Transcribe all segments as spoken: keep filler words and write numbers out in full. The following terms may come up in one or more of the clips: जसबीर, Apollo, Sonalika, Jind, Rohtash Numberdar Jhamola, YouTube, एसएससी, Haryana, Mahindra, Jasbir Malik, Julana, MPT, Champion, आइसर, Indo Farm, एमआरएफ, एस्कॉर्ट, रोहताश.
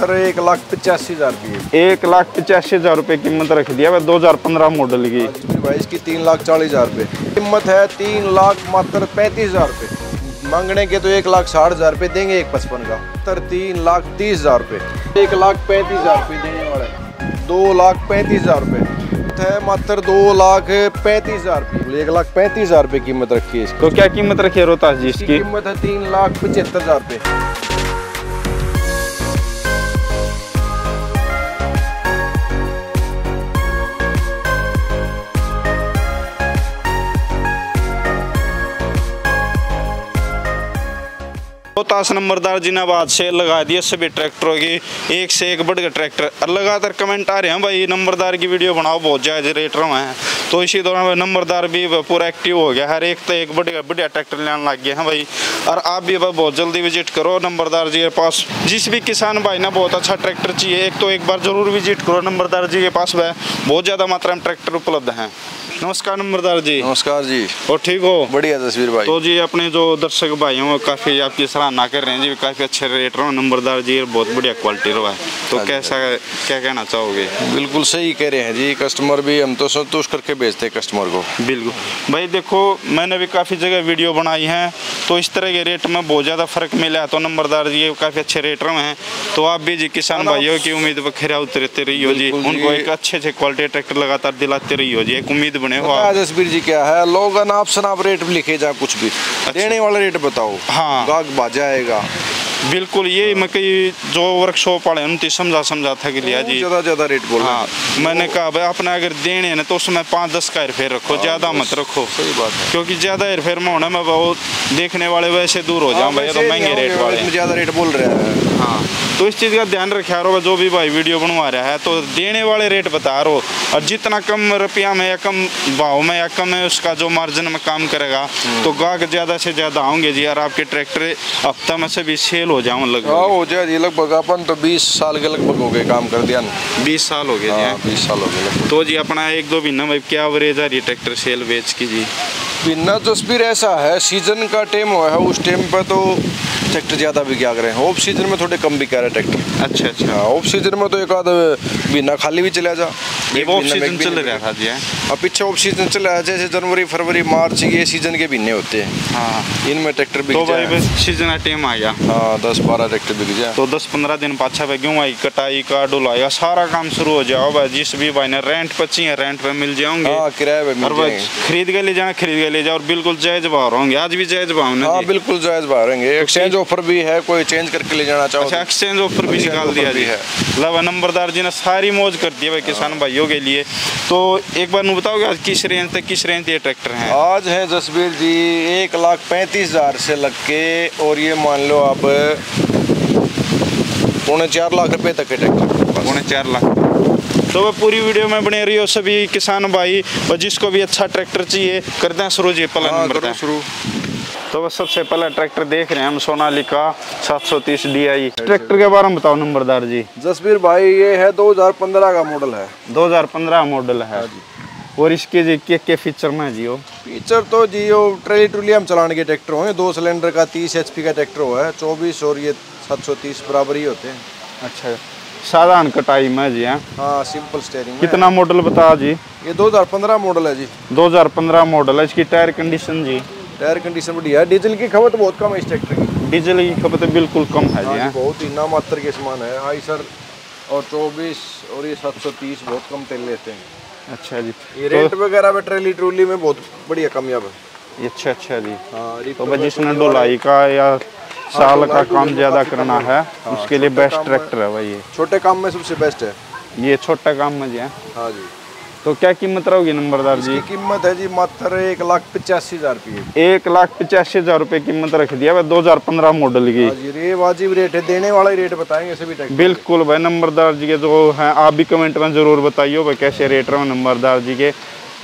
Tractor एक लाख पचासी हजार की, एक लाख पचासी हजार रूपए कीमत रख दिया भाई, दो हजार पंद्रह मॉडल की भाई। इसकी तीन लाख चालीस हजार रूपए कीमत है, तीन लाख मात्र पैंतीस हजार रूपए मांगने के, तो एक लाख साठ हजार रूपए देंगे एक पचपन का, तर तीन लाख तीस हजार रूपए, एक लाख पैंतीस हजार रूपए देने वाले, दो लाख पैंतीस हजार रूपए है मात्र, दो लाख पैंतीस हजार रूपए, एक लाख पैंतीस हजार रूपए कीमत रखी है इसकी। तो क्या कीमत रखी है रोहताश जी इसकी? कीमत है तीन लाख पचहत्तर हजार रूपए। रोहताश नंबरदार जिंदाबाद से लगा दिए सभी ट्रैक्टरों की, एक से एक बढ़कर ट्रैक्टर। लगातार कमेंट आ रहे हैं भाई नंबरदार की वीडियो बनाओ, बहुत जायज रेट रहा है, तो इसी दौरान भाई नंबरदार भी पूरा एक्टिव हो गया है, हर एक तो एक बढ़िया बढ़िया ट्रैक्टर लेने लग गया है भाई। और आप भी भाई बहुत जल्दी विजिट करो नंबरदार जी के पास, जिस भी किसान भाई ना बहुत अच्छा ट्रैक्टर चाहिए, एक तो एक बार जरूर विजिट करो नंबरदार जी के पास, वह बहुत ज़्यादा मात्रा में ट्रैक्टर उपलब्ध हैं। नमस्कार नंबरदार जी। नमस्कार जी। और ठीक हो? बढ़िया जसवीर भाई। तो जी अपने जो दर्शक भाई हैं वो काफ़ी आपकी सराहना कर रहे हैं जी, काफ़ी अच्छे रेट रहो नंबरदार जी, बहुत बढ़िया क्वालिटी रहा है, तो कैसा क्या कहना चाहोगे? बिल्कुल सही कह रहे हैं जी, कस्टमर भी हम तो संतुष्ट करके बेचते हैं कस्टमर को। बिल्कुल भाई, देखो मैंने भी काफ़ी जगह वीडियो बनाई है, तो इस तरह के रेट में बहुत ज़्यादा फर्क मिला है, तो नंबरदार जी काफ़ी अच्छे रेट रहे हैं, तो आप भी जी किसान भाइयों की उम्मीद पर खरा उतरते रही हो जी, उनको एक अच्छे अच्छे क्वालिटी ट्रैक्टर लगातार दिलाते रही हो जी, एक उम्मीद। जसबीर जी क्या है, लोग अनाप शनाप रेट लिखे जा, कुछ भी अच्छा। देने वाला रेट बताओ, हाँ गाग बाजाएगा। बिल्कुल ये मकई जो वर्कशॉप वाले उनती समझा समझा था कि लिया जी, ज़्यादा ज़्यादा रेट बोल हाँ। मैंने कहा भाई अपने अगर देने हैं तो उसमें पाँच दस का हेरफेर रखो, ज़्यादा मत रखो, सही बात है, क्योंकि ज़्यादा हेरफेर में होना मैं वो देखने वाले वैसे दूर हो जाऊँ भाई, तो महंगे रेट वाले ज़्यादा रेट बोल रहे हैं हाँ। तो इस चीज़ का ध्यान रखा रहो, जो भी भाई वीडियो बनवा रहा है तो देने वाले रेट बता रहो, और जितना कम रुपया में या कम भाव में या कम है उसका जो मार्जिन में काम करेगा तो गाहक ज़्यादा से ज़्यादा होंगे जी, और आपके ट्रैक्टर हफ्ता में से भी सेल हो जाऊं लगभग। हाँ हो जाए लगभग, अपन तो बीस साल के लगभग हो गए काम कर दिया, बीस साल हो गए जी, बीस साल हो गए। तो जी अपना एक दो महीना भाई क्या एवरेज आ रही ट्रैक्टर सेल बेच की जी? बिना तस्वीर ऐसा है, सीजन का टाइम हुआ है, उस टाइम पर तो ट्रैक्टर ज़्यादा भी क्या करें, ऑफ सीजन में थोड़े कम भी कह रहे ट्रैक्टर। अच्छा अच्छा, ऑफ सीजन में तो एक आध बिना खाली भी चला जा, ऑफ सीजन चल रहा था जी, अब पीछे ऑफ सीजन चल रहा है, जैसे जनवरी फरवरी मार्च ये सीजन के महीने होते हैं हाँ, इनमें ट्रैक्टर बिक जाए, तो भाई सीजन टाइम आ गया हाँ, दस बारह ट्रैक्टर बिक जाए तो दस पंद्रह दिन पाछा भाई गेहूँ आई कटाई का डुलाई सारा काम शुरू हो जाओ भाई, जिस भी भाई ने रेंट पची है रेंट पे मिल जाओगे, खरीद के ले जाना खरीद के ले जाओ, बिल्कुल जायज भाव होंगे, आज भी जायज भाव ना, बिल्कुल जायज भाव रहेंगे, एक्सचेंज ऑफर भी है, कोई चेंज करके ले जाना चाहो एक्सचेंज ऑफर भी निकाल दिया जी है। लवा नंबरदार जी ने सारी मौज कर दी है भाई किसान भाइयों के लिए। तो एक बार बताओगे आज किस रेंज तक किस रेंज ये ट्रैक्टर हैं? आज है जसबीर जी एक लाख पैंतीस हजार से लग के, और ये मान लो आप पौने चार लाख रुपए तक के ट्रैक्टर, पौने चार लाख। तो वह पूरी वीडियो में बने रही हो सभी किसान भाई, और जिसको भी अच्छा ट्रैक्टर चाहिए करते हैं शुरू जी पहला शुरू। तो बस सबसे पहला ट्रैक्टर देख रहे हैं हम सोनालिका सात सौ तीस डी आई। ट्रैक्टर के बारे में बताओ नंबरदार जी। जसबीर भाई ये है दो हजार पंद्रह का मॉडल है, दो हजार पंद्रह मॉडल है जी, और इसके जी के के फीचर में जियो फीचर तो जियो ट्रेली ट्रुली हम चलाने के ट्रैक्टर होंगे, दो सिलेंडर का तीस एच पी का ट्रैक्टर हुआ है, चौबीस और ये सात सौ तीस बराबर ही होते हैं। अच्छा, साधारण कटाई में जी हाँ, सिंपल स्टेयरिंग। कितना मॉडल बता जी? ये दो हजार पंद्रह मॉडल है जी, दो हजार पंद्रह मॉडल है। इसकी टायर कंडीशन जी? टायर कंडीशन बढ़िया है, डीजल की खपत बहुत कम है इस ट्रैक्टर की, डीजल की खपत बिल्कुल कम है जी, बहुत ही नामात्र के समान है। आइसर और चौबीस और ये सात सौ तीस बहुत कम तेल लेते हैं। अच्छा जी, ये रेट वगैरह में ट्रेली ट्रोली में बहुत बढ़िया कामयाब है। अच्छा अच्छा जी हाँ, तो जिसने ढुलाई का या साल का काम ज्यादा करना है उसके लिए बेस्ट ट्रैक्टर है भाई, ये छोटे काम में सबसे बेस्ट है, ये छोटा काम में जी हाँ जी। तो क्या कीमत रहोगी नंबरदार जी? कीमत है जी मात्र एक लाख पचासी हजार रूपए, एक लाख पचासी हजार रूपए कीमत रख दिया भाई, दो हजार पंद्रह मॉडल की जी, वाजिब रेट है, देने वाला ही रेट बताएंगे सभी ट्रैक्टर। बिल्कुल भाई नंबरदार जी के जो हैं आप भी कमेंट में जरूर बताइयो भाई कैसे रेट रहे नंबरदार जी के,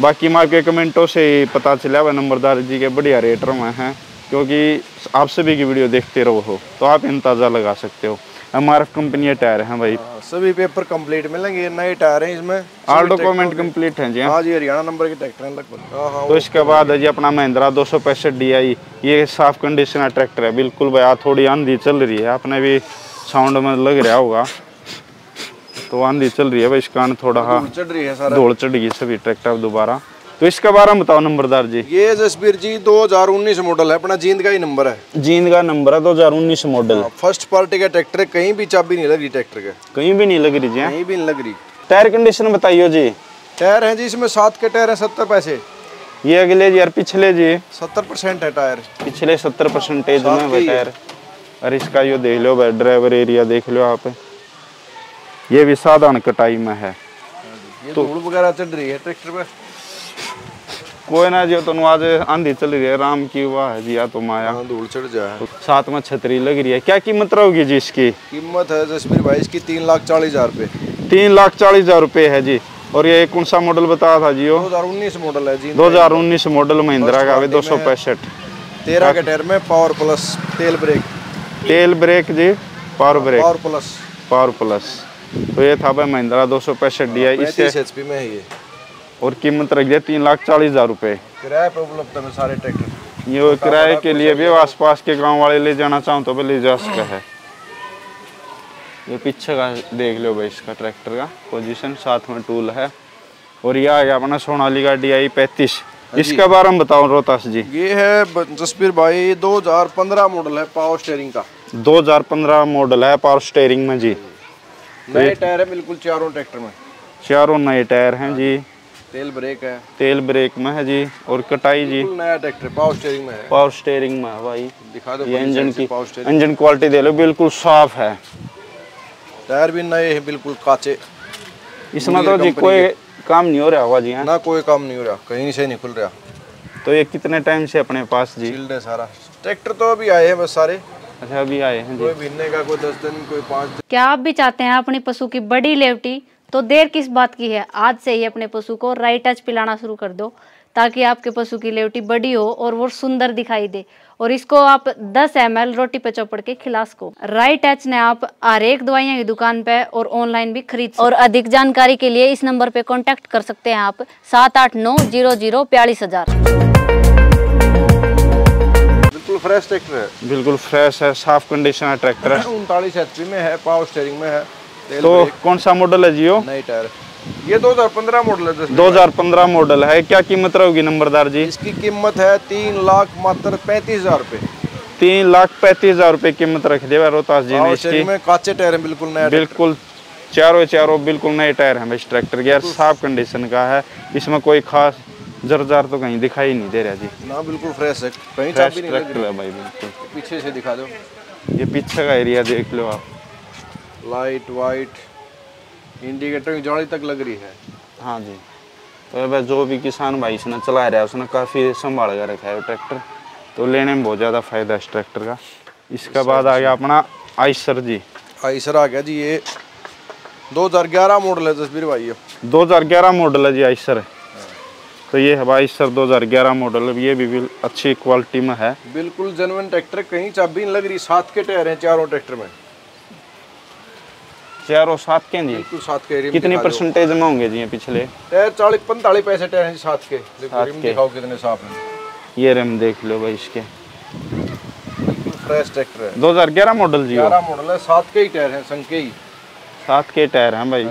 बाकी मैं आपके कमेंटों से ही पता चला भाई नंबरदार जी के बढ़िया रेट रहे हैं, क्योंकि आप सभी की वीडियो देखते रहो हो तो आप अंदाजा लगा सकते हो। M R F company tyre हैं भाई, सभी पेपर कंप्लीट मिलेंगे, नए टायर हैं इसमें, आल डॉक्यूमेंट कंप्लीट हैं जी हाँ जी, हरियाणा नंबर के ट्रैक्टर हैं लगभग। तो इसके बाद है जी अपना महिंद्रा दो सौ पैंसठ डी आई, ये साफ कंडीशन का ट्रैक्टर है बिल्कुल भाई, थोड़ी आंधी चल रही है, आपने भी साउंड में लग रहा होगा तो आंधी चल रही है भाई, इस कारण थोड़ा धूल चढ़ रही है, सारा धूल चढ़ गई सभी ट्रैक्टर दोबारा। तो इसका बारे में बताओ नंबरदार जी। ये जसबीर जी दो हज़ार उन्नीस मॉडल है, अपना जींद का ही नंबर है, जींद का नंबर है, दो हज़ार उन्नीस मॉडल, फर्स्ट पार्टी का ट्रैक्टर, कहीं भी चाबी नहीं लगी ट्रैक्टर के, कहीं भी नहीं लग रही जी, कहीं भी नहीं लग रही। टायर कंडीशन बताइयो जी। टायर है जी इसमें सात के टायर है, सत्तर पैसे ये अगले जी, और पिछले जी सत्तर परसेंट है टायर, पिछले सत्तर परसेंटेज में टायर। और इसका यो देख लो भाई, ड्राइवर एरिया देख लो आप, ये भी साधारण कटाई में है। ये धूल वगैरह चढ़ रही है ट्रैक्टर पे, कोई ना जी, तो आज आंधी चल रही है, राम की वाह जिया तो माया, धूल चढ़ जाए। तो साथ में छतरी लग रही है, क्या कीमत रहोगी जी इसकी? कीमत है जसबीर भाई इसकी तीन लाख चालीस हजार रूपए, तीन लाख चालीस हजार रूपए है जी। और ये कौन सा मॉडल बताया था जी? दो हज़ार उन्नीस मॉडल है जी, दो हज़ार उन्नीस मॉडल महिंद्रा का, दो सौ पैंसठ, तेरह के टायर में, पावर प्लस, तेल ब्रेक, तेल ब्रेक जी, power brake, power plus, power plus. तो ये था भाई महिंद्रा दो सौ पैंसठ डी आई, इससे एचपी में है ये, और कीमत रख दिया तीन लाख चालीस हजार रूपए। किराया पे उपलब्ध है सारे ट्रैक्टर, ये किराए के लिए भी आस पास के गांव वाले ले जाना चाहो तो ले जा सकते हैं। ये पीछे का देख लो भाई, इसका ट्रैक्टर का पोजीशन, साथ में टूल है। और यह है अपना सोनालिका डी आई पैंतीस, इसका बारे में बताओ रोहताश जी। ये है जसबीर भाई दो हज़ार पंद्रह मॉडल है, पावर स्टेयरिंग का, दो हज़ार पंद्रह मॉडल है, पावर स्टेयरिंग में जी, नए टायर है बिल्कुल चारों ट्रैक्टर में, चारों नए टायर हैं जी, तेल ब्रेक है, तेल ब्रेक में है जी, और कटाई जी नया ट्रैक्टर, पावर स्टेयरिंग में है, पावर स्टेयरिंग में है भाई, दिखा दो इंजन की, इंजन क्वालिटी दे लो, बिल्कुल साफ है, टायर भी नए है बिल्कुल काचे, इसमें तो जी कोई काम नहीं हो रहा हुआ जी, ना कोई काम नहीं हो रहा, कहीं से नहीं खुल रहा। तो ये कितने टाइम से अपने पास जी है सारा ट्रैक्टर? तो अभी आए हैं बस सारे, अच्छा अभी आए हैं, कोई भिन्ने का, कोई दस दिन, कोई पाँच दिन। क्या आप भी चाहते हैं अपने पशु की बड़ी लेवटी? तो देर किस बात की है, आज से ही अपने पशु को राई टच पिलाना शुरू कर दो, ताकि आपके पशु की लेवटी बड़ी हो और वो सुंदर दिखाई दे। और इसको आप दस एम एल रोटी पे चौपड़ के खिला सको। राइट एच ने आप हरेक दवाइयाँ की दुकान पे और ऑनलाइन भी खरीद और अधिक जानकारी के लिए इस नंबर पे कांटेक्ट कर सकते हैं आप सात आठ नौ जीरो जीरो बयालीस हज़ार। बिल्कुल फ्रेश ट्रैक्टर है, बिल्कुल फ्रेश है, साफ कंडीशन है ट्रैक्टर है, उनतालीस एच पी में है, पावर स्टीयरिंग में है। तो कौन सा मॉडल है जियो? नई टायर, ये दो हज़ार पंद्रह मॉडल है, दो हज़ार पंद्रह मॉडल है। क्या कीमत रहोगी नंबरदार जी? इसकी कीमत है तीन लाख मात्र पैंतीस हजार रूपए, तीन लाख पैंतीस हजार रूपए कीमत रख दिया रोहताश जी ने इसकी। में काचे टायर है बिल्कुल नया, बिल्कुल चारों चारों बिल्कुल नए टायर है इस ट्रैक्टर के, यार साफ कंडीशन का है, इसमें कोई खास जरजार तो कहीं दिखाई नहीं दे रहा जी, ना बिल्कुल फ्रेश है, कहीं चाबी नहीं लग रही भाई, बिल्कुल। पीछे से दिखा दो, ये पीछे का एरिया देख लो आप, लाइट वाइट, इंडिकेटर की जाली तक लग रही है। हाँ जी, तो जो भी किसान भाई इसने चला रहा है उसने काफ़ी संभाल कर रखा है ट्रैक्टर, तो लेने में बहुत ज़्यादा फायदा है इस ट्रैक्टर का। इसके बाद आ गया अपना आइसर जी, आइसर आ गया जी, ये दो हज़ार ग्यारह मॉडल है जसबीर भाई, दो हज़ार ग्यारह मॉडल है जी आइसर। तो ये है आइसर दो हज़ार ग्यारह मॉडल, ये भी, भी अच्छी क्वालिटी में है, बिल्कुल जेन्युइन ट्रैक्टर, कहीं चाबी नहीं लग रही, साथ के टायर हैं चारों ट्रैक्टर में, चारों सात के जी, बिल्कुल सात के। कितने परसेंटेज में होंगे जी ये पिछले टायर? चालीस पैंतालीस पैसे टायर हैं सात के, रिम दिखाओ कितने साफ हैं, ये रिम देख लो भाई इसके, फ्रेश ट्रैक्टर है दो हज़ार ग्यारह मॉडल जी, ग्यारह मॉडल है, सात के ही टायर हैं, संके ही सात के टायर हैं भाई।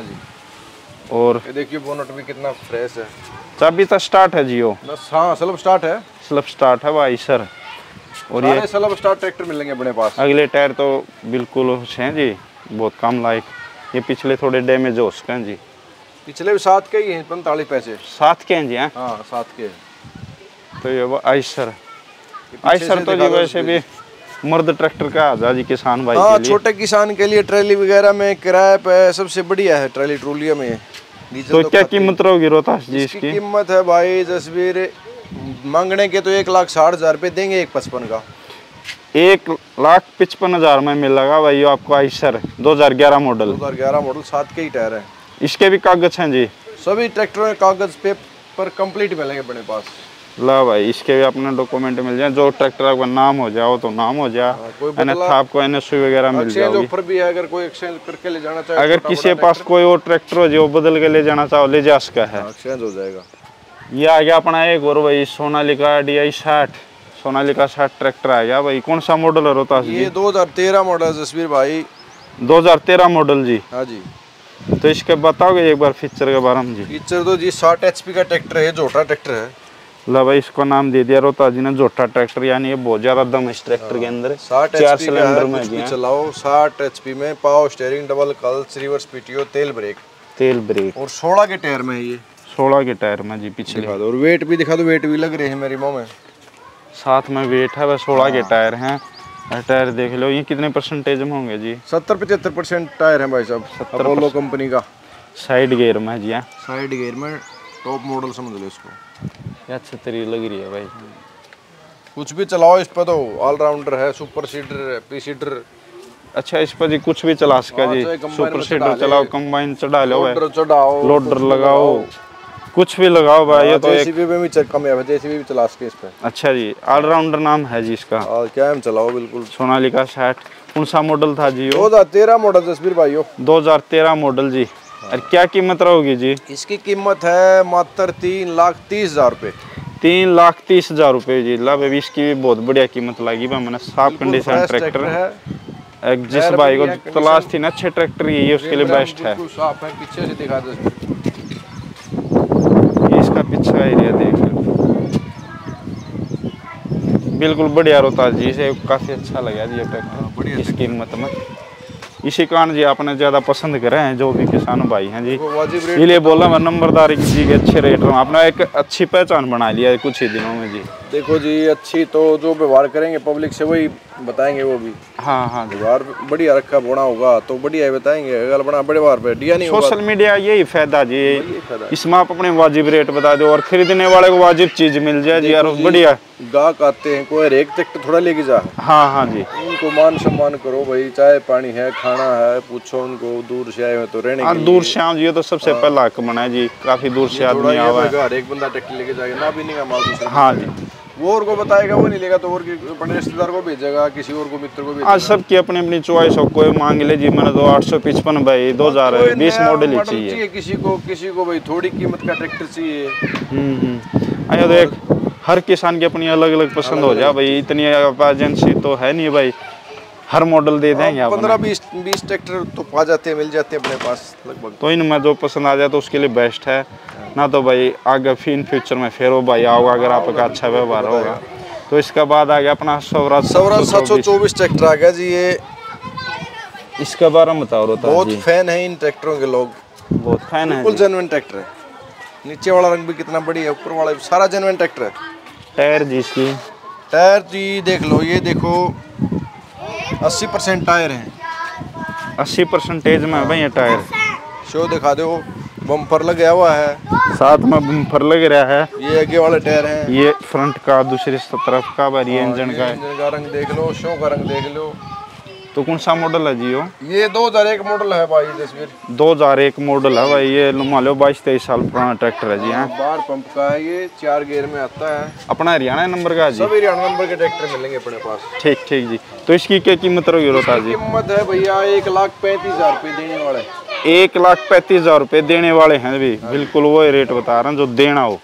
और ये देखिए बोनट भी कितना फ्रेश है, चाबी तो स्टार्ट है जियो, हाँ स्लब स्टार्ट है, स्लब स्टार्ट है भाई सर। और ये स्लब स्टार्ट ट्रैक्टर मिलेंगे अपने पास, अगले टायर तो बिल्कुल हैं जी, बहुत काम लायक, ये पिछले थोड़े डैमेज हो सकते हैं जी, पिछले भी सात के ही हैं, पैंतालीस पैसे सात के हैं जी, हाँ सात के। तो ये वो आइसर, आइसर तो जी वैसे भी मर्द ट्रैक्टर का आजादी किसान भाई के लिए, छोटे किसान के लिए ट्रैली वगैरह में किराए पे सबसे बढ़िया है, ट्रैली ट्रोलिया में। तो क्या कीमत रहोगी रोहताश जी इसकी? कीमत है भाई जसबीर, मांगने के तो एक लाख साठ हजार रुपये देंगे, एक पचपन का, एक लाख पचपन हजार में मिलेगा भाई आपको आइसर दो हज़ार ग्यारह मॉडल, दो हज़ार ग्यारह मॉडल, सात के ही टायर है, इसके भी कागज हैं जी, सभी ट्रैक्टरों के कागज पे पर कंप्लीट मिलेंगे अपने पास। ला भाई इसके भी अपने डॉक्यूमेंट मिल जाए, जो ट्रैक्टर आपका नाम हो जाओ तो नाम हो जाए, आपको एनएसयू वगैरह मिल जाएगी, ऊपर भी है, अगर कोई एक्सचेंज करके ले जाना चाहे, अगर किसी के पास कोई और ट्रैक्टर हो जो बदल के ले जाना चाहो ले जा सकता है, एक्सचेंज हो जाएगा। ये आ गया अपना एक और भाई सोनालिका डी आई साठ, सोनालिका साठ ट्रैक्टर आ गया भाई, कौन सा मॉडल है रोहताश जी? ये दो हज़ार तेरह मॉडल जसबीर भाई, दो हज़ार तेरह मॉडल जी, हाँ जी। तो इसके बताओगे एक बार फीचर के बारे में जी। फीचर तो जी साठ एचपी का ट्रैक्टर है, जोटा ट्रैक्टर है। ला भाई इसको नाम दे दिया रोहताश जी ने, जोटा ट्रैक्टर, यानी ये बहुत ज्यादा दम इस ट्रैक्टर के अंदर। साठ एचपी में चलाओ, साठ एचपी में power steering, double clutch, reverse PTO, तेल ब्रेक, तेल ब्रेक और सोलह के टायर में, ये सोलह के टायर में जी। पीछे दिखा दो और वेट भी दिखा दो, वेट भी लग रहे हैं मेरी मुँह में, साथ में वेट है। वह सोलह के टायर हैं, टायर देख लो। ये कितने परसेंटेज में होंगे जी? सत्तर पचहत्तर परसेंट टायर है भाई साहब, अपोलो कंपनी का। साइड गेयर में जी, साइड गेयर में टॉप मॉडल समझ लो इसको। ये छतरी लग रही है भाई, कुछ भी चलाओ इस पर तो ऑलराउंडर है। सुपर सीडर, पी सीडर, अच्छा इस पर जी कुछ भी चला सका जी। सुपर सीडर चलाओ, कंबाइन चढ़ा लो, लोडर लगाओ, कुछ भी लगाओ भाई। ये तो जेसीबी में भी कम है, जेसीबी भी चला सके इस पे। अच्छा जी, ऑलराउंडर नाम है जी इसका। और क्या हम चलाओ बिल्कुल। सोनालिका साठ कौन सा मॉडल था जी? दो हजार तेरह मॉडल जसबीर भाइयों, दो हजार तेरह मॉडल जी। और क्या कीमत रहोगी जी इसकी? कीमत है मात्र तीन लाख तीस हजार रूपये, तीन लाख तीस हजार रूपये जी। ला भाई इसकी भी बहुत बढ़िया कीमत लगी भाई मैंने। साफ कंडीशन ट्रैक्टर है, जिस भाई को तलाश थी ना अच्छे ट्रैक्टर की, ये उसके लिए बेस्ट है। पीछे से दिखा दो पिछला एरिया देख लो, बिल्कुल बढ़िया। रोहताश जी से काफी अच्छा लगा जी ये ट्रैक्टर, इसकी कीमत में। इसी कारण जी आपने ज्यादा पसंद करे हैं जो भी किसान भाई हैं जी, इसलिए बोला मैं नंबरदार जी के अच्छे रेट में। आपने एक अच्छी पहचान बना लिया कुछ ही दिनों में जी। देखो जी अच्छी तो जो व्यवहार करेंगे पब्लिक से वही बताएंगे, वो भी। हाँ हाँ, व्यवहार बढ़िया रखा बोना होगा तो बढ़िया बताएंगे। सोशल मीडिया यही फायदा जी, इसमें आप अपने वाजिब रेट बता दो और खरीदने वाले को वाजिब चीज मिल जाए जी। यार बढ़िया गाहक आते हैं, कोई एक ट्रैक्टर थोड़ा लेके जा। हाँ हाँ जी, उनको मान सम्मान करो भाई, चाय पानी है, खाना है, पूछो उनको। दूर से आए हो तो रहने के लिए, दूर से आओ जी, तो सबसे पहला हक मना जी। काफी दूर से आदमी आवा है, हर एक बंदा ट्रैक्टर लेके जाएगा ना भी नहीं। हाँ जी, वो और को बताएगा, वो नहीं लेगा तो और अपने रिश्तेदार को भेजेगा, किसी और को, मित्र को भेजेगा। आज सबकी अपनी अपनी चॉइस हो, कोई मांग ले जी। मैंने तो आठ सौ पचपन भाई दो हजार बीस मॉडल ही चाहिए किसी को, किसी को भाई थोड़ी कीमत का ट्रैक्टर चाहिए। हम्म, देख हर किसान की अपनी अलग अलग पसंद हो जाए भाई। इतनी एजेंसी तो है नहीं भाई, हर मॉडल दे देंगे आप। पंद्रह बीस बीस ट्रैक्टर तो पा जाते हैं, मिल जाते हैं अपने पास लगभग। तो इनमें जो पसंद आ जाए तो उसके लिए बेस्ट है ना। तो भाई आगे इन फ्यूचर में फिर वो भाई आओगा अगर आपका अच्छा व्यवहार होगा तो। इसका बाद आ गया अपना स्वराज, स्वराज सात सौ चौबीस ट्रैक्टर आ गया जी। ये इसके बारे में बताओ रोहताश जी। बहुत फैन है इन ट्रैक्टरों के लोग, बहुत फैन है। बिल्कुल जेन्युइन ट्रैक्टर है, नीचे वाला रंग भी कितना बढ़िया है, ऊपर वाला भी सारा जेन्युइन ट्रैक्टर है। टायर जी इसकी, टायर जी देख लो, ये देखो अस्सी परसेंट टायर है, अस्सी परसेंटेज में भाई ये टायर। शो दिखा दो, बम्पर लगा हुआ है, साथ में बम्पर लग रहा है। ये आगे वाले टायर हैं, ये फ्रंट का, दूसरी तरफ का, और ये इंजन का, इंजन का रंग देख लो, शो का रंग देख लो। तो कौन सा मॉडल है जी वो? ये दो हजार एक मॉडल है भाई जसवीर, दो हजार एक मॉडल है भाई। ये मान लो बाईस तेईस साल पुराना ट्रैक्टर है जी। हाँ, बार पंप का है ये, चार गियर में आता है, अपना हरियाणा नंबर का जी। सब हरियाणा नंबर के ट्रैक्टर मिलेंगे अपने पास। ठीक ठीक जी, तो इसकी क्या कीमत रही होता जी? कीमत है भैया एक लाख पैंतीस हजार रूपए देने वाले, एक लाख पैंतीस हजार रूपए देने वाले है भी। बिल्कुल वो रेट बता रहे हैं जो देना हो,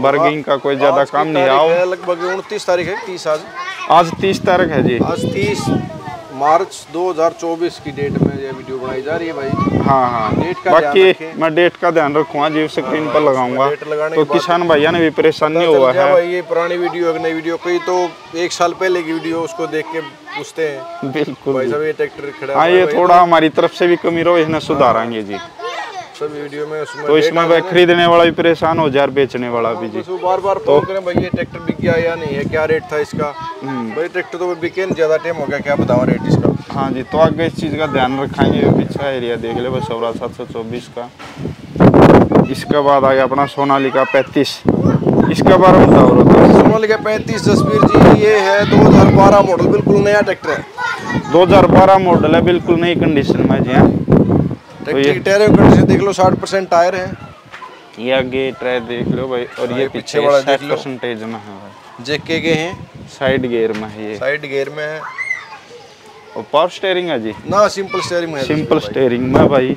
बार्गेनिंग का कोई ज्यादा काम नहीं। आओ लगभग उनतीस तारीख है, तीस आज आज तीस तारीख है जी, आज तीस मार्च दो हजार चौबीस की डेट में ये वीडियो बनाई जा रही है भाई। हाँ हाँ, डेट का बाकी मैं डेट का ध्यान रखूँगा जी, स्क्रीन पर लगाऊंगा तो किसान भैया ने भी परेशानी हुआ है भाई। ये पुरानी वीडियो है, नई वीडियो कोई तो एक साल पहले की वीडियो, उसको देख के पूछते हैं। बिल्कुल भाई साहब ये ट्रैक्टर खड़ा। हाँ, ये थोड़ा हमारी तरफ से भी कमी रहो, इसने सुधारेंगे जी सभी वीडियो में। तो इसमें भाई खरीदने वाला भी परेशान हो जाए, बेचने वाला भी जी। बार बार फोन करें भाई ये ट्रैक्टर बिक गया या नहीं है, क्या रेट था इसका भाई? ट्रैक्टर तो बिके नहीं, ज़्यादा टाइम हो गया, क्या बताऊँ रेट इसका। हाँ जी, तो आगे इस चीज़ का ध्यान रखेंगे। पिछला एरिया देख ले बस, सौरा सात सौ चौबीस का। इसके बाद आ गया अपना सोनालिका पैंतीस, इसका बारे में बताओ रोहताश। सोनालिका पैंतीस जसवीर जी ये है दो हज़ार बारह मॉडल, बिल्कुल नया ट्रैक्टर है, दो हज़ार बारह मॉडल है, बिल्कुल नई कंडीशन में जी। हाँ, टायर देख लो, साठ परसेंट टायर है, ये आगे टायर देख लो भाई, और ये पीछे वाला देख लो परसेंटेज में है। जेके के हैं, साइड गियर में है, ये साइड गियर में है। और पावर स्टीयरिंग है जी ना, सिंपल स्टीयरिंग है, सिंपल स्टीयरिंग में भाई।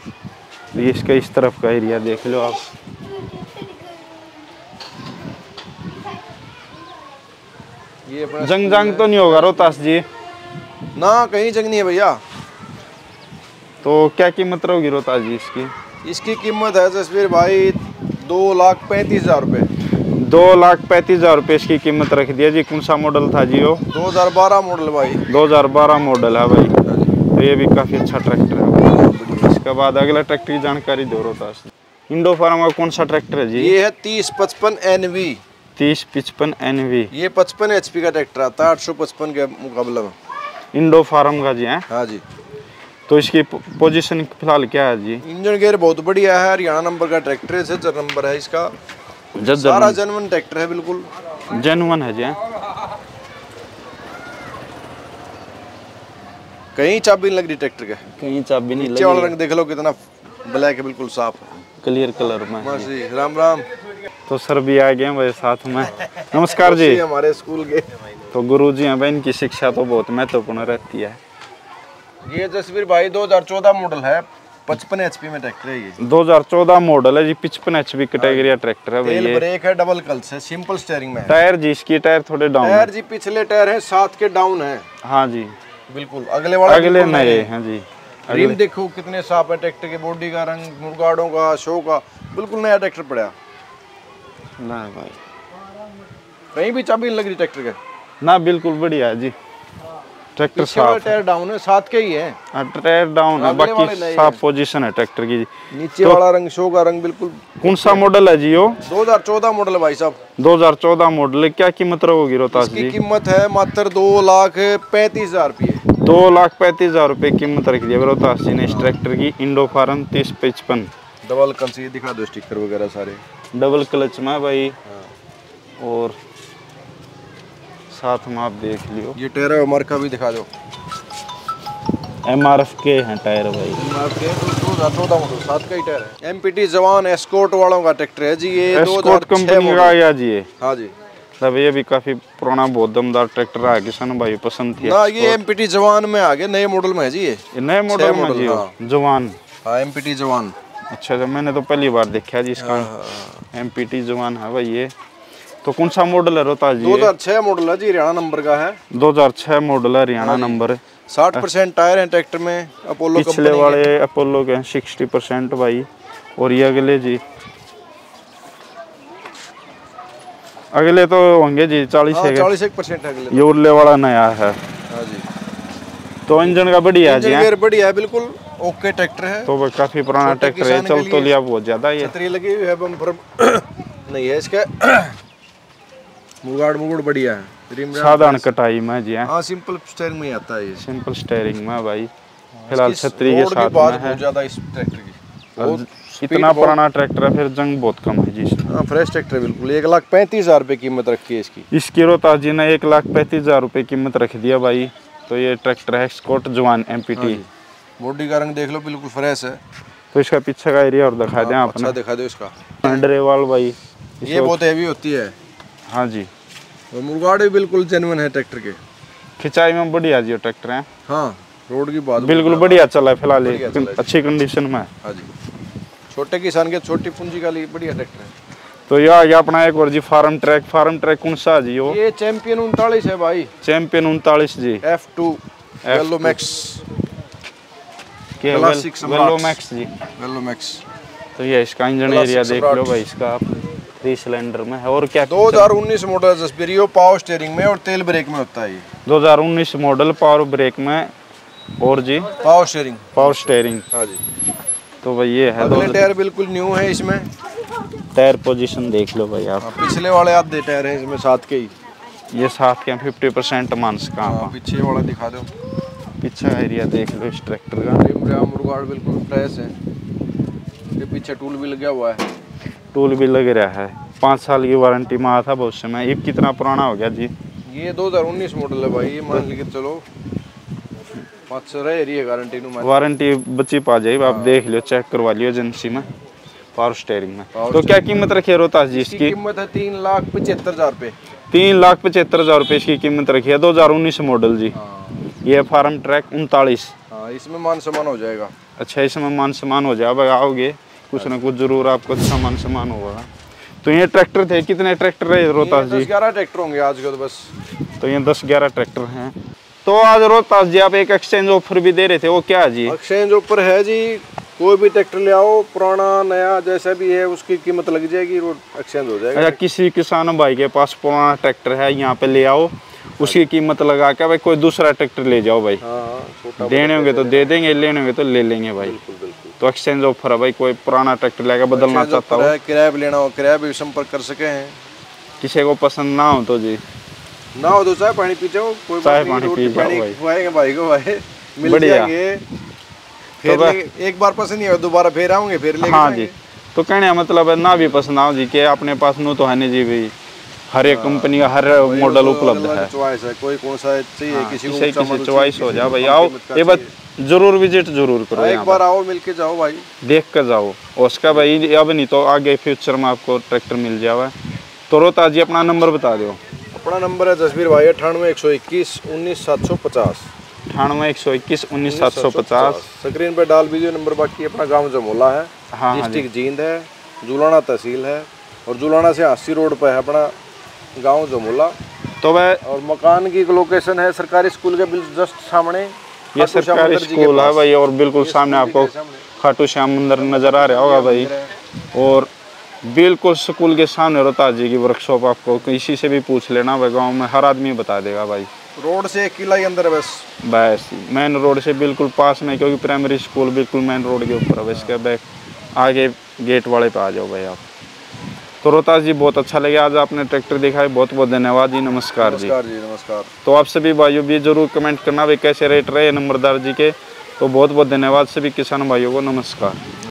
ये इसका इस तरफ का एरिया देख लो आप, ये जंग जंग तो नहीं होगा रोहताश जी? ना, कहीं जंग नहीं है भैया। तो क्या कीमत रहोगी रोहताश जी इसकी? इसकी कीमत है जसवीर भाई दो लाख पैंतीस हज़ार रुपये। दो लाख पैंतीस हज़ार रुपये इसकी कीमत रख दिया जी। कौन सा मॉडल था जी वो? दो हज़ार बारह मॉडल भाई। दो हज़ार बारह मॉडल है भाई। तो ये भी काफ़ी अच्छा ट्रैक्टर है। इसके बाद अगला ट्रैक्टर की जानकारी दो रोहताश। इंडो फार्म का कौन सा ट्रैक्टर है जी? ये है तीस पचपन एन वी। तीस पचपन एन वी ये पचपन एच पी का ट्रैक्टर आता है आठ सौ पचपन के मुकाबले में। इंडो फार्म का जी है? हाँ जी। तो इसकी पोजीशन फिलहाल क्या है जी? इंजन गेयर बहुत बढ़िया है। हरियाणा नंबर का ट्रैक्टर है, जर नंबर है इसका। सारा जेन्युइन ट्रैक्टर है, बिल्कुल जेन्युइन है जी। कहीं चाबी नहीं लग रही ट्रैक्टर के, कहीं चाबी नहीं लग रही। रंग देख लो कितना ब्लैक है, बिल्कुल साफ क्लियर कलर में। राम राम। तो सर भी आ गए भाई साथ में। नमस्कार जी। हमारे स्कूल के तो गुरु जी हैं भाई, इनकी शिक्षा तो बहुत महत्वपूर्ण रहती है। ये जसवीर भाई दो हज़ार चौदह मॉडल है, पचपन एचपी में ट्रैक्टर है ये। दो हज़ार चौदह मॉडल है जी, पचपन एचपी कैटेगरी ट्रैक्टर है भाई। ब्रेक है, डबल कल्च है, सिंपल स्टीयरिंग में है। टायर जी इसकी टायर थोड़े डाउन है। टायर जी पिछले टायर है सात के डाउन है। हाँ जी बिल्कुल। अगले वाला अगले नए हैं जी। रिम देखो कितने साफ है ट्रैक्टर के, बॉडी का रंग, मुड़गाड़ों का, शो का, बिल्कुल नया ट्रैक्टर पड़ा ना भाई। कहीं भी चाबी लग रही ट्रैक्टर के ना, बिल्कुल बढ़िया है जी ट्रैक्टर। साफ टायर डाउन है, साथ के ही है। हां टायर डाउन है, बाकी साफ पोजीशन है ट्रैक्टर की। नीचे तो वाला रंग, शो का रंग बिल्कुल। कौन सा मॉडल है जी वो? दो हज़ार चौदह मॉडल भाई साहब। दो हज़ार चौदह मॉडल। क्या कीमत रहोगी रोहताश जी? इसकी कीमत है मात्र दो लाख पैंतीस हजार रुपये। दो लाख पैंतीस हजार रुपये कीमत रख दी रोहताश जी ने इस ट्रैक्टर की। इंडो फार्म तीस पचपन डबल क्लच। ये दिखा दो स्टिकर वगैरह सारे डबल क्लच में भाई। और साथ में आप देख लियो ये टायर एमआरएफ भी दिखा दो। एमआरएफ के हैं टायर भाई। एमआरएफ के दो हज़ार चौदह मॉडल साथ का ही टायर है। एमपीटी जवान एस्कॉर्ट वालों का ट्रैक्टर है जी ये। एस्कॉर्ट कंपनी का आया जी। हां जी तब ये भी काफी पुराना बहुत दमदार ट्रैक्टर है, किसान भाई पसंद थी ना। ये एमपीटी जवान में आ गए, नए मॉडल में है जी ये। नए मॉडल में जी जवान। हां एमपीटी जवान। अच्छा मैंने तो पहली बार देखा जी इसका। एमपीटी जवान है भाई ये। तो कौन सा मॉडल है रोहताश जी? दो हज़ार छह मॉडल है जी, हरियाणा नंबर का है। दो हज़ार छह मॉडल है, हरियाणा नंबर। साठ परसेंट टायर है ट्रैक्टर में, अपोलो पिछले वाले अपोलो के सिक्सटी परसेंट भाई। और ये अगले जी अगले तो होंगे जी चालीस चालीस एक परसेंट अगले। ये उरले वाला नया है। तो इंजन का बढ़िया जी, बढ़िया बिल्कुल ओके ट्रैक्टर है। तो काफी पुराना ट्रैक्टर है, चल तो लिया बहुत ज्यादा। ये छतरी लगी हुई है, बम्पर नहीं है इसका। मुगाड़ मुगाड़ बढ़िया है, साधारण कटाई में जी। हाँ सिंपल स्टीयरिंग में आता है ये, सिंपल स्टीयरिंग में भाई। फिलहाल छतरी के साथ में है। ज़्यादा इस ट्रैक्टर की, इतना पुराना ट्रैक्टर है फिर जंग बहुत कम है जी। हाँ फ्रेश ट्रैक्टर बिल्कुल। एक लाख पैंतीस हज़ार रुपये कीमत रखी है इसकी। इसकी रोहताश जी ने एक लाख पैंतीस हज़ार रुपये कीमत रख दिया भाई। तो ये ट्रैक्टर है स्कॉट जवान एम पी टी। बॉडी का रंग देख लो बिल्कुल फ्रेश है। तो इसका पीछे का एरिया और दिखा दें आप। दिखा दो इसका ड्रेवाल भाई, ये बहुत हैवी होती है। हाँ जी और मुरगाड़े बिल्कुल जेन्युइन है ट्रैक्टर के। खिंचाई में बढ़िया जी ट्रैक्टर है। हाँ रोड की बात बिल्कुल बढ़िया चला है फिलहाल, अच्छी कंडीशन में। हाँ जी छोटे किसान के छोटी पूंजी का लिए बढ़िया ट्रैक्टर है। तो यह अपना एक और जी फार्म ट्रैक। फार्म ट्रैक कौन सा जी वो? ये चैंपियन उनतालीस है भाई। चैंपियन उनतालीस जी। F two येलोमैक्स। येलोमैक्स जी येलोमैक्स। तो ये इसका इंजन एरिया देख लो भाई इसका आप। थ्री सिलेंडर में है। और क्या दो हज़ार उन्नीस मॉडल जसबीर, ये पावर स्टीयरिंग में और तेल ब्रेक में होता है ये। दो हज़ार उन्नीस मॉडल पावर ब्रेक में और जी पावर स्टीयरिंग। पावर स्टीयरिंग हाँ जी। तो भाई ये है अगले टायर बिल्कुल न्यू है। इसमें टायर पोजीशन देख लो भाई आप। पिछले वाले आप दे टायर हैं इसमें साथ के ही। ये साथ के फिफ्टी परसेंट मानस का। पीछे वाला दिखा दो, पीछे एरिया देख लो इस ट्रैक्टर का बिल्कुल फ्रेश है। पीछे टूल भी लगा हुआ है, टूल भी लग रहा है। पाँच साल की वारंटी में आया था बहुत समय। इब कितना पुराना हो गया जी? ये दो हज़ार उन्नीस मॉडल है भाई, ये मान लेके चलो पाँच साल है गारंटी। वारंटी बची पा जाएगी आप देख लियो, चेक करवा लियो एजेंसी में। पावर स्टीयरिंग में तो क्या कीमत रखी है रोहताश जी इसकी? कीमत है तीन लाख पचहत्तर हज़ार रुपये। तीन लाख पचहत्तर हज़ार रुपये इसकी कीमत रखी है। दो हज़ार उन्नीस मॉडल जी। ये फार्म ट्रैक उनतालीस। इसमें मान सम्मान हो जाएगा। अच्छा इसमें मान सम्मान हो जाएगा, आओगे कुछ ना कुछ जरूर आपको अच्छा मान सम्मान होगा। तो ये ट्रैक्टर थे, कितने ट्रैक्टर है रोहताश जी? दस ग्यारह ट्रैक्टर होंगे आज के तो बस। तो ये दस ग्यारह ट्रैक्टर हैं। तो आज रोहतास जी आप एक एक्सचेंज ऑफर भी दे रहे थे, वो क्या है जी? एक्सचेंज ऑफर है जी, कोई भी ट्रैक्टर ले आओ, पुराना नया जैसा भी है, उसकी कीमत लग जाएगी, वो एक्सचेंज हो जाएगा। किसी किसान भाई के पास पुराना ट्रैक्टर है, यहाँ पे ले आओ, उसकी कीमत लगा के भाई कोई दूसरा ट्रैक्टर ले जाओ भाई। हाँ, देने होंगे तो दे देंगे, लेने होंगे तो ले लेंगे भाई। बिल्कुल, बिल्कुल। तो एक्सचेंज ऑफर है भाई, कोई पुराना ट्रैक्टर लेकर बदलना चाहता हो, किराया भी लेना हो, किराया भी संपर्क कर सके हैं। किसी को पसंद ना हो तो जी ना हो तो चाय पानी पी जाओ, कोई चाय पानी पी जाएंगे भाई को, भाई मिल जाएंगे। एक बार पसंद नहीं हो दोबारा फिर आऊंगे फिर लेंगे। हाँ जी, तो कहने का मतलब है ना भी पसंद आओ जी के अपने पास नो तो है नहीं जी भाई, हर एक कंपनी का हर मॉडल उपलब्ध है, चॉइस है, कोई कौन सा चाहिए किसी को किसी चॉइस हो जा भाई। आओ ये बात जरूर विजिट जरूर करो, एक बार आओ मिलके जाओ भाई, देख कर जाओ उसका भाई, अब नहीं तो आगे फ्यूचर में आपको ट्रैक्टर मिल जाएगा। तो रोहतास जी अपना नंबर बता दो। अपना नंबर है जसबीर भाई अठानवे एक सौ इक्कीस उन्नीस सात सौ पचास अठानवे एक सौ इक्कीस उन्नीस सात सौ पचास स्क्रीन पर डाल दीजिए नंबर। बाकी अपना गाँव जमोला है, डिस्ट्रिक्ट जींद है, जुलाना तहसील है, और जुलाना से अस्सी रोड पर है अपना गांव जमोला। तो वह और मकान की लोकेशन है सरकारी स्कूल के बिल्कुल जस्ट सामने, ये सरकारी स्कूल है भाई, और बिल्कुल सामने आपको खाटू श्याम मंदिर नजर आ रहा होगा भाई, और बिल्कुल स्कूल के सामने रोहतास जी की वर्कशॉप। आपको किसी से भी पूछ लेना भाई, गांव में हर आदमी बता देगा भाई। रोड से एक किला के अंदर बस बस मेन रोड से बिल्कुल पास में, क्योंकि प्राइमरी स्कूल बिल्कुल मेन रोड के ऊपर है, इसके बैक आगे गेट वाले पे आ जाओ भाई आप। तो रोहतास जी बहुत अच्छा लगा आज आपने ट्रैक्टर दिखाए, बहुत बहुत धन्यवाद जी। नमस्कार, नमस्कार जी, जी नमस्कार। तो आप सभी भाइयों भी जरूर कमेंट करना भाई कैसे रेट रहे नंबरदार जी के। तो बहुत बहुत धन्यवाद सभी किसान भाइयों को, नमस्कार।